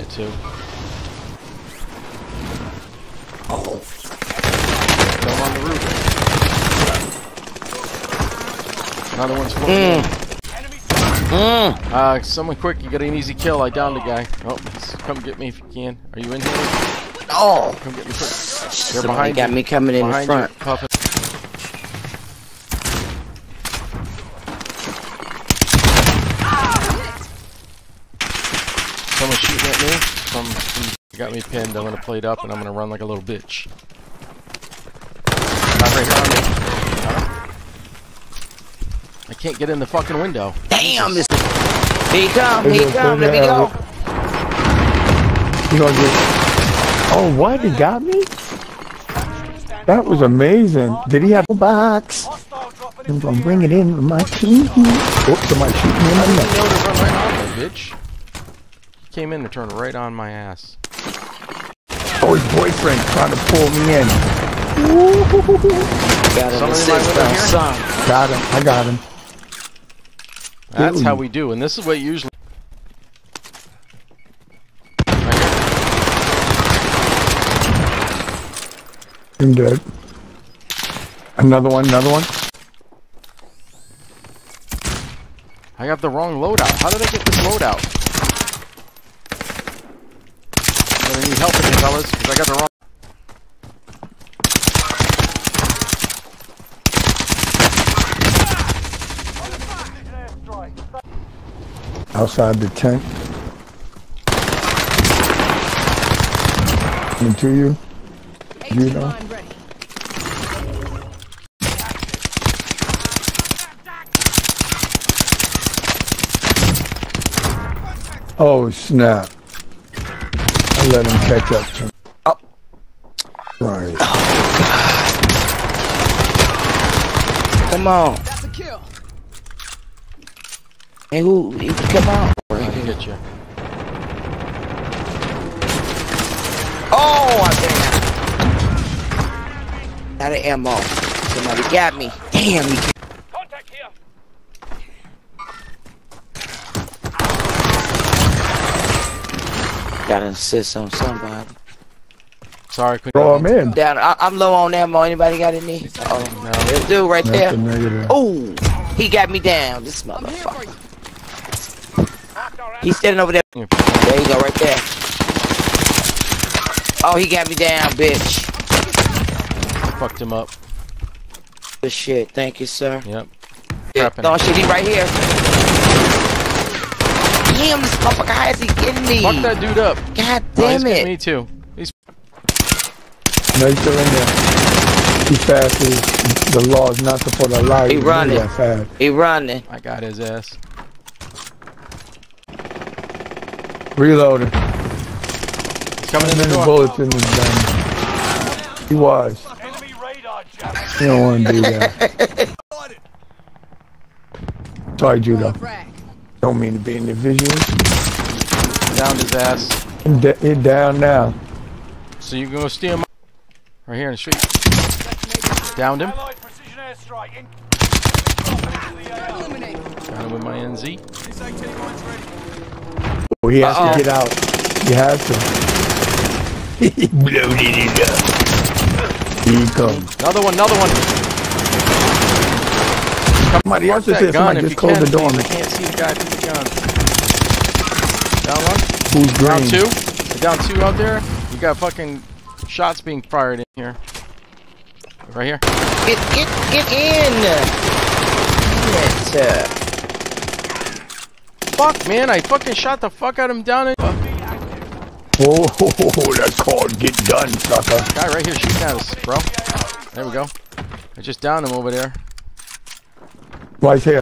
It too. Oh. Come on the roof. Another one's floating. Someone quick, you got an easy kill. I downed a guy. Oh, come get me if you can. Are you in here? Oh! Come get me quick. They're behind you. Got me coming in the front. You, someone shooting at me. Someone got me pinned. I'm gonna play it up and I'm gonna run like a little bitch. Not right on me. I can't get in the fucking window. Damn this. Here you come. Here you come. Let me go. You gonna get? Oh, what? He got me? That was amazing. Did he have a box? I'm gonna bring it in with my team. Oops, somebody shooting me in my neck. Right on, bitch. Came in to turn right on my ass. Oh, his boyfriend trying to pull me in. Got him. Got him. I got him. That's how we do, and this is what usually. I'm dead. Another one. Another one. I got the wrong loadout. How did I get this loadout? I need help with you fellas, because I got the wrong. Outside the tent. Coming to you. You know. Oh snap. Let him catch up to me. Oh. Right. Oh, come on. That's a kill. Hey, who? Come on. I can get you. Oh, I damn. Out of ammo. Somebody got me. Damn you. Contact here. Gotta insist on somebody. Sorry, quick. Throw him in. Down. I'm low on ammo. Anybody got any? Oh no, this dude right there. Oh, he got me down. This motherfucker. He's standing over there. There you go, right there. Oh, he got me down, bitch. Fucked him up. Good shit. Thank you, sir. Yep. Oh shit, he right here. Damn, this motherfucker, how is he getting me? Fuck that dude up. God damn it. Me too. He's... No, he's still in there. He's fast. The law is not supposed to allow you to run that fast. He running. I got his ass. Reloading. He's coming in the bullets in his gun. He was. Enemy radar, you don't want to do that. Sorry, Judo. Don't mean to be in the visual. Downed his ass. He's down now. So you gonna steal him right here in the street. Downed him. Got him with my NZ. Oh, he has to get out. He has to. He bloated it up. Here he comes. Another one, another one. Somebody else is there. Somebody just closed the door on me. I can't see the guy through the gun. Down one. Who's green? Down two. Down two out there. You got fucking shots being fired in here. Right here. Get in. Fuck, man! I fucking shot the fuck out of him down in. Whoa! That's called get done, sucker. Guy right here shooting at us, bro. There we go. I just downed him over there. Why is here?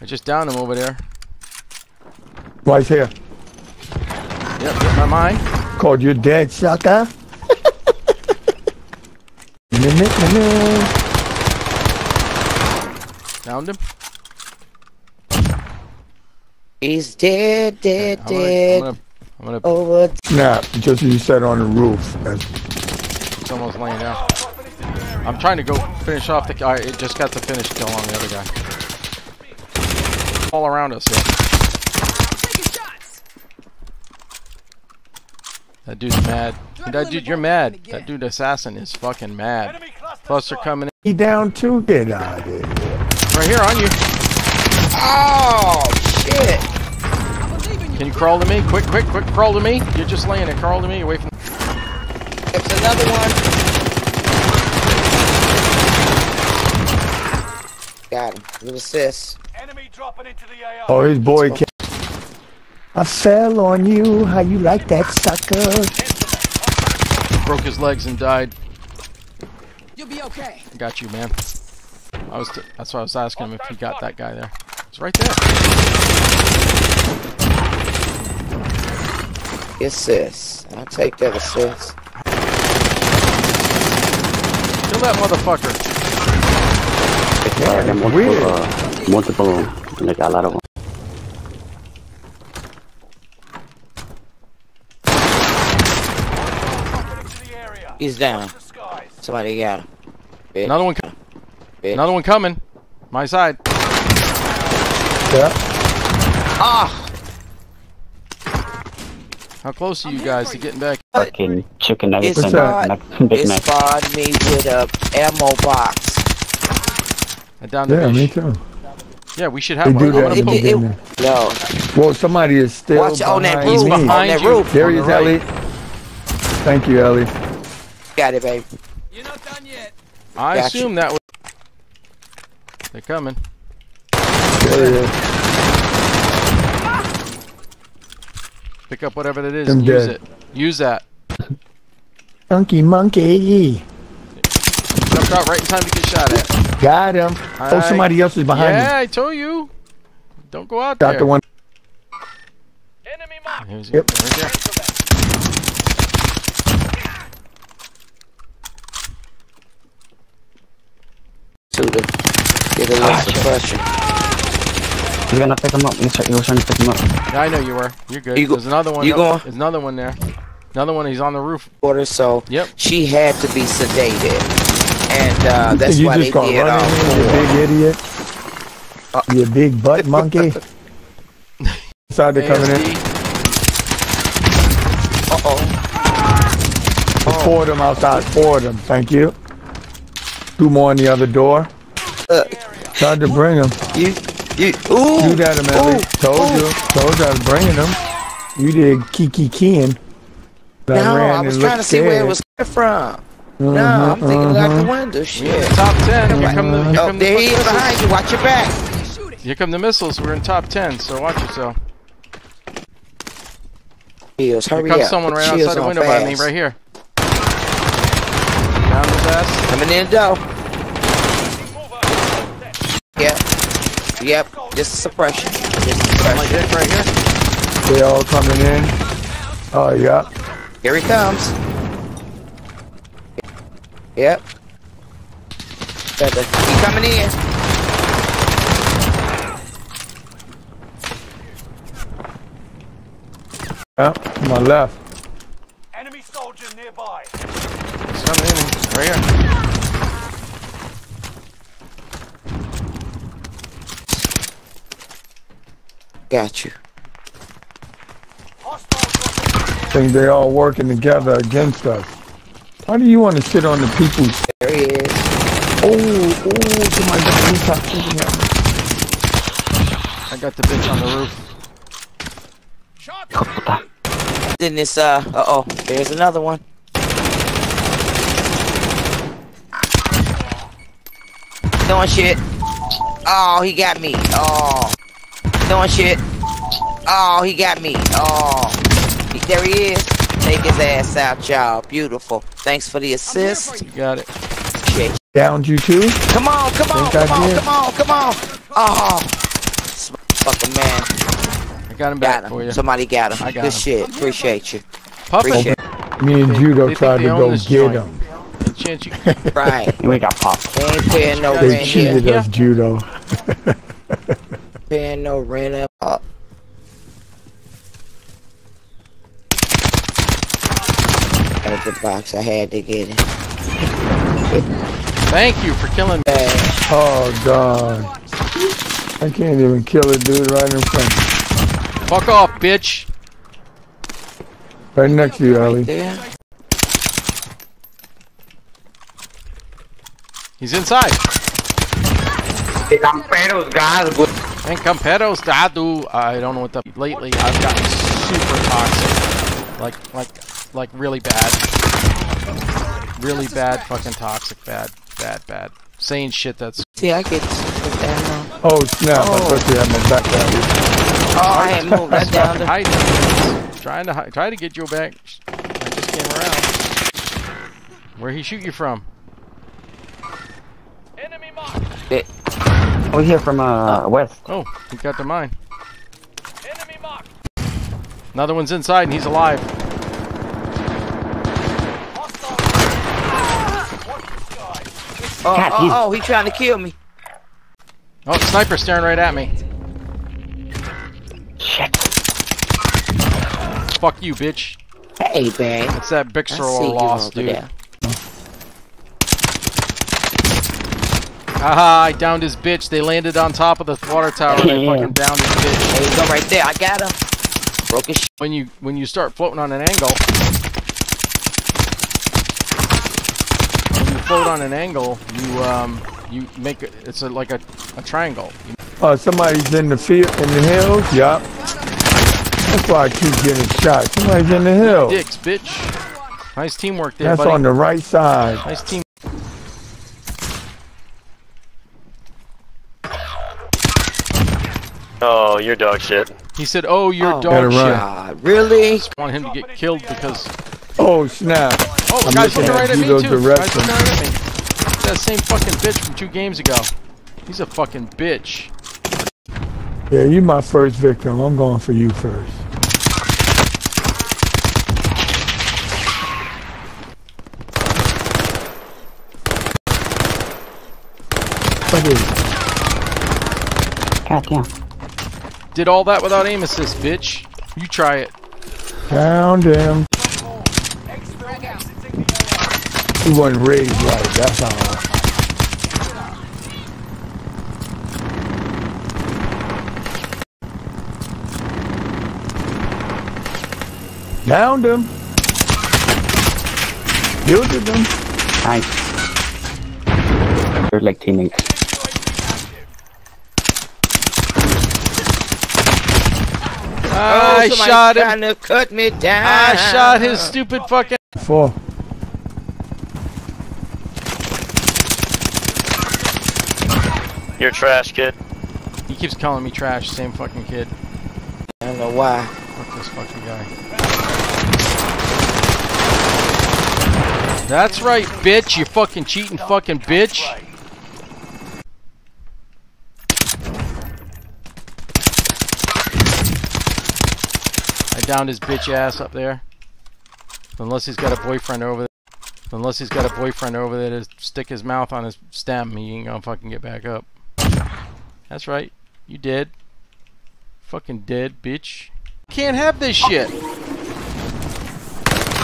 I just downed him over there. Why is here? Yep, in my mind. Called you dead, sucker. Downed him. He's dead, dead, right, I'm gonna over. Nah, just as you said on the roof. It's almost laying down. I'm trying to go finish off the guy. It just got the finish kill on the other guy. All around us. Yeah. That dude's mad. That dude, you're mad. That dude assassin is fucking mad. Plus they're coming in. He down too, get out of here. Right here on you. Oh, shit. Can you crawl to me? Quick, quick, quick, crawl to me. You're just laying there. Crawl to me away from... It's another one. Got him. Little sis. Enemy dropping into the AR. Oh, his boy can't. I fell on you, how you like that, sucker? Broke his legs and died. You'll be okay. I got you, man. I was that's why I was asking him if he got that guy there. It's right there. Assist. I'll take that assist. Kill that motherfucker. Yeah, there are multiple, and they got a lot of them. He's down. Somebody got him. Bitch. Another one coming. Another one coming. My side. Yeah. Ah! How close are you guys to getting back? Fucking chicken nuggets and Big Mac. It spawned me with a ammo box. I downed the fish. Me too. Yeah, we should have one. I'm gonna no. Well, somebody is still behind me. He's behind that roof. There he is, Ellie. Thank you, Ellie. Got it, babe. You're not done yet. I assume that was... They're coming. There it is. Ah! Pick up whatever that is and use it. Use that. Funky monkey. Jumped out right in time to get shot at. Got him. Oh, somebody else is behind me. Yeah, I told you. Don't go out there. Got the one. Enemy mark. Here's right there. Get a little suppression. You're gonna pick him up. You were trying to pick him up. Yeah, I know you were. You're good. There's another one. There's another one there. Another one. He's on the roof. So yep. She had to be sedated, and that's why they did it all. You big idiot. You big butt monkey. Inside they're coming in. Uh oh. Oh. Four of them outside. Four of them. Thank you. Two more in the other door. Tried to bring him. You got him, Ellie. Told you I was bringing him. You did kiki-keying. No, I was trying to see where it was from. No, I'm thinking like the window. Shit. Top 10. Here come the he is behind you. Watch your back. Here come the missiles. We're in top 10, so watch yourself. Heels, hurry up. Here comes someone right outside the window by me, right here. Down his ass. Coming in, though. Yep, just suppression. My dick right here. They all coming in. Oh, yeah. Here he comes. Yep. He's coming in. Yep, to my left. Enemy soldier nearby. He's coming in right here. Got you. I think they all working together against us. Why do you want to sit on the people's? There he is. Oh, to my God, he's not shooting him. I got the bitch on the roof. Shot. Then this, oh, there's another one. Doing shit. Oh, he got me. Oh. Doing shit. Oh, he got me. Oh, there he is. Take his ass out, y'all. Beautiful. Thanks for the assist. You got it. Shit. Downed you too. Come on, come on, come on. Oh, fucking man. I got him back for you. Somebody got him. Good shit. Appreciate you. Appreciate you. Me and Judo tried to go get him. Right. We got popped. They ain't paying no rent here. They cheated us, Judo. No rent up. Out the box, I had to get it. Thank you for killing me. Oh God, I can't even kill a dude right in front. Fuck off, bitch. Right next to you, Ali. Right, he's inside. Camperos Dadu. I don't know what the... Lately, I've gotten super toxic. Like really bad. Really bad, fucking toxic. Bad. Saying shit that's... See, I get... Oh, snap. Oh. I thought you had my back down. Oh, I had moved that down. Trying to get you back. I just came around. Where he shoot you from? Enemy mark. We're here from west. Oh, he got to mine. Enemy mark. Another one's inside and he's alive. Oh, he's trying to kill me. Oh, sniper staring right at me. Shit. Fuck you, bitch. Hey, babe. It's that Bixroll loss, dude. Haha, I downed his bitch. They landed on top of the water tower and I fucking downed his bitch. There you go, right there. I got him. Broke his shit. When you start floating on an angle... When you float on an angle, you make it... It's like a triangle. Somebody's in the field, in the hills? Yup. That's why I keep getting shot. Somebody's in the hill. Dicks, bitch. Nice teamwork there, buddy. That's on the right side. Nice team. Oh, you're dog shit. He said, oh, you're dog shit. God, really? I just want him to get killed because... Oh, snap. Oh, the guy's looking right at me, too. Guy's looking right at me. That same fucking bitch from 2 games ago. He's a fucking bitch. Yeah, you my first victim. I'm going for you first. Goddamn. Did all that without aim assist, bitch. You try it. Found him. He wasn't raised right, that's how. Downed him. Yielded him. Nice. They're like teammates. I shot him. Trying to cut me down. I shot his stupid fucking. 4. You're trash, kid. He keeps calling me trash. Same fucking kid. I don't know why. Fuck this fucking guy. That's right, bitch, you fucking cheating fucking bitch. I downed his bitch ass up there. Unless he's got a boyfriend over there. Unless he's got a boyfriend over there to stick his mouth on his stem, he ain't gonna fucking get back up. That's right, you dead. Fucking dead, bitch. Can't have this shit.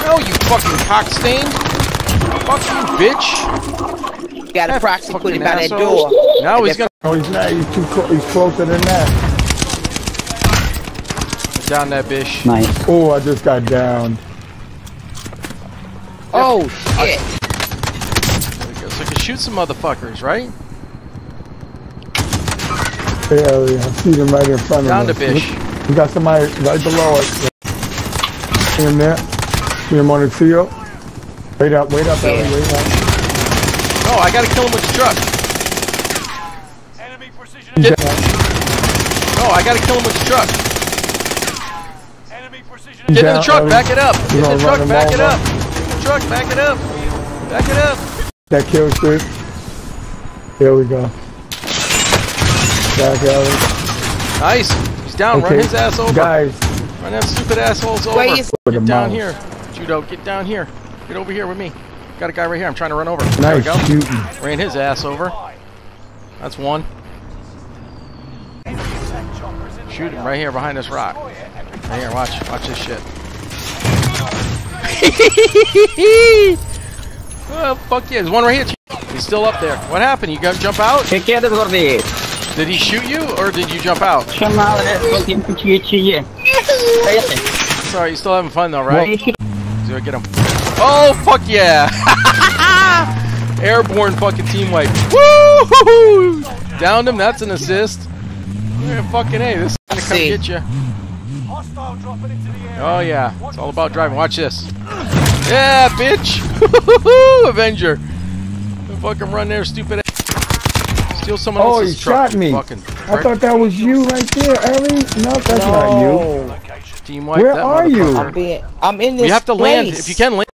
No, you fucking cockstain. Fuck you, bitch! You gotta proxy put him by that door. No, he's gonna... No, he's not. He's too close. He's closer than that. Down that bitch. Nice. Oh, I just got downed. Oh, shit! There we go. So I can shoot some motherfuckers, right? Yeah, yeah. I see them right in front of me. Down the bitch. We got somebody right below us. See him there? See him on the field? Wait up, yeah. Ellie, wait up. No, I gotta kill him with the truck. Enemy precision. No, I gotta kill him with the truck. Enemy precision. Get in the truck, Ellie. Back it up. Get in the truck, back it up. Get in the truck, back it up. Back it up. That kill streak. Here we go. Back out. Nice. He's down. Okay. Run his ass over. Guys. Run that stupid assholes over. Get down here. Judo, get down here. Get over here with me. Got a guy right here. I'm trying to run over. Nice. There we go. Shooting. Ran his ass over. That's one. Shoot him right here behind this rock. Right here. Watch this shit. Oh, fuck yeah. There's one right here. He's still up there. What happened? You gotta jump out? Did he shoot you or did you jump out? That's alright, you still having fun though, right? So get him. Oh, fuck yeah! Airborne fucking team wipe. Woo! Downed him, that's an assist. Yeah, fucking A, this is gonna come get you. Oh yeah, it's all about driving. Watch this. Yeah, bitch! Avenger! Don't fucking run there, stupid ass. Steal someone else's truck. Oh, he shot me. I thought that was you right there, Ellie. No, that's not you. Team wipe. Where are you? I'm in this. You have to land. If you can land.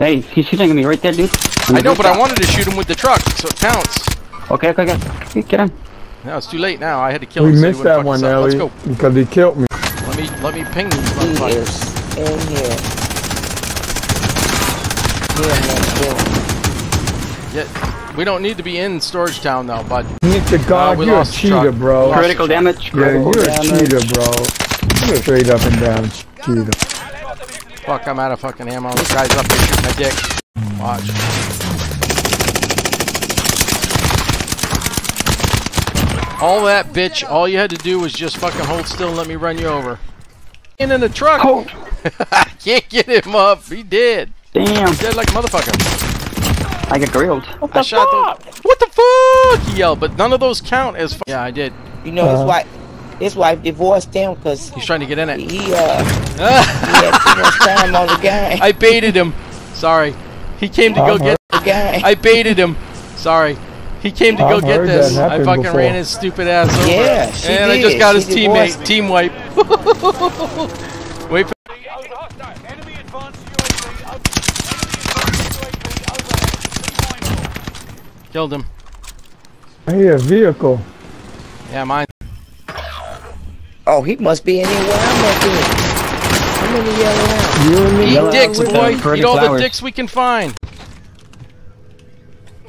Hey, he's shooting at me right there, dude. I know, but I wanted to shoot him with the truck, so it counts. Okay, okay, okay. Get him. No, it's too late now. I had to kill him. We missed that one, Ellie. Let's go. Because he killed me. Let me ping these motherfuckers. In here. Yeah, we don't need to be in Storage Town though, bud. Nick the God, you're a cheater, bro. Critical damage. Yeah, you're a cheater, bro. You're a straight up and down cheater. Fuck, I'm out of fucking ammo. This guy's up there shooting my dick. Watch. All that, bitch. All you had to do was just fucking hold still and let me run you over. In the truck. Oh. I can't get him up. He dead. Damn. He's dead like a motherfucker. I got grilled. What the fuck? What the fuck? He yelled, but none of those count as. Yeah, I did. You know his wife divorced him because he's trying to get in it. He had too much time on the guy. I baited him. Sorry. He came to go get the guy. I baited him. Sorry. He came to go get this. I fucking ran his stupid ass over. Yeah, and I just got his teammate. Team wipe. Wait for. Killed him. I hear a vehicle. Yeah, mine. Oh, he must be anywhere I'm at. I'm in the yellow round. Eat dicks, boy. Eat all the dicks we can find.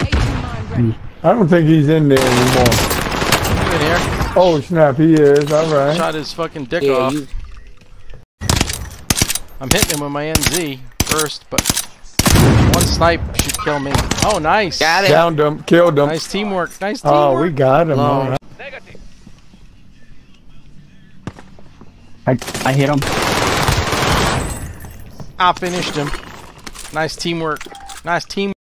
I don't think he's in there anymore. He's in here. Oh snap, he is. Alright. Shot his fucking dick off. I'm hitting him with my NZ first, but one snipe should kill me. Oh, nice. Got it. Downed him. Killed him. Nice teamwork. Nice teamwork. Oh, we got him. Right. I hit him. I finished him. Nice teamwork. Nice team.